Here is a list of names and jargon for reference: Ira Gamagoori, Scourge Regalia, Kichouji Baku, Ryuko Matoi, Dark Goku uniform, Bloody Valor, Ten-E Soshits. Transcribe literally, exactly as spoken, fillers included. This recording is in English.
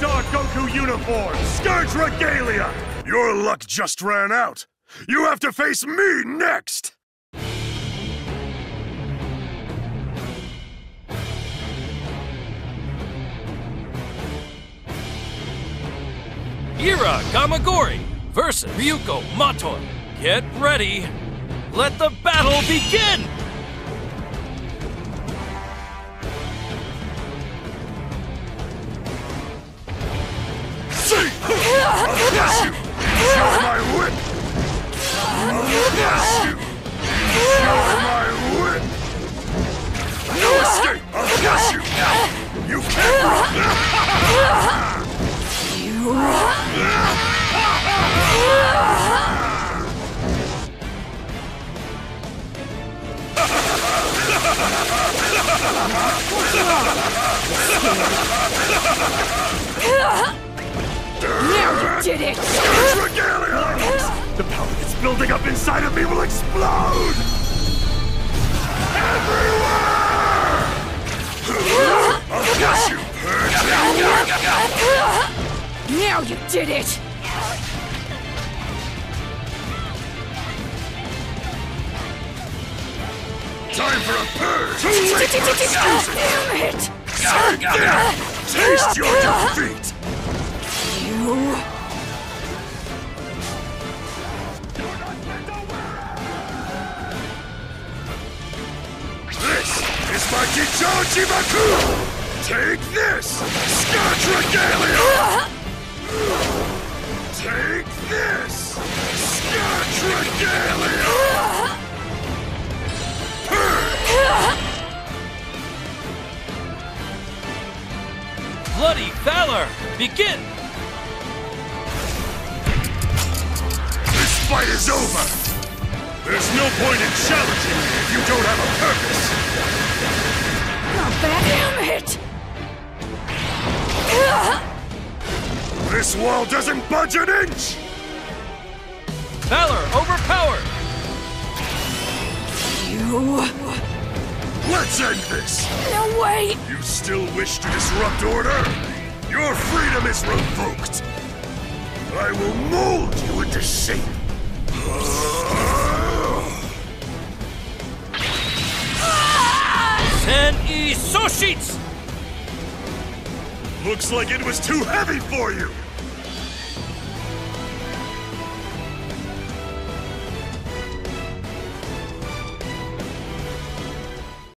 Dark Goku uniform, Scourge Regalia! Your luck just ran out. You have to face me next! Ira Gamagoori versus Ryuko Matoi. Get ready! Let the battle begin! Bless you! You're my whip! Bless you! You're my whip! No escape! Bless you! You can't run! You run! Now you did it! Scourge Regalia! The power that's building up inside of me will explode! Everywhere! I'll got you! Now you did it! Time for a purge! Damn it! Taste your defeat! You're not in the world. This is my Kichouji Baku! Take this, Scourge Regalia! Take this, Scourge Regalia! Purge! Bloody Valor, begin! The fight is over! There's no point in challenging me if you don't have a purpose! Not bad. Damn it! This wall doesn't budge an inch! Valor overpowered! You... Let's end this! No way! You still wish to disrupt order? Your freedom is revoked! I will mold you into shape! Ten-E Soshits! Looks like it was too heavy for you!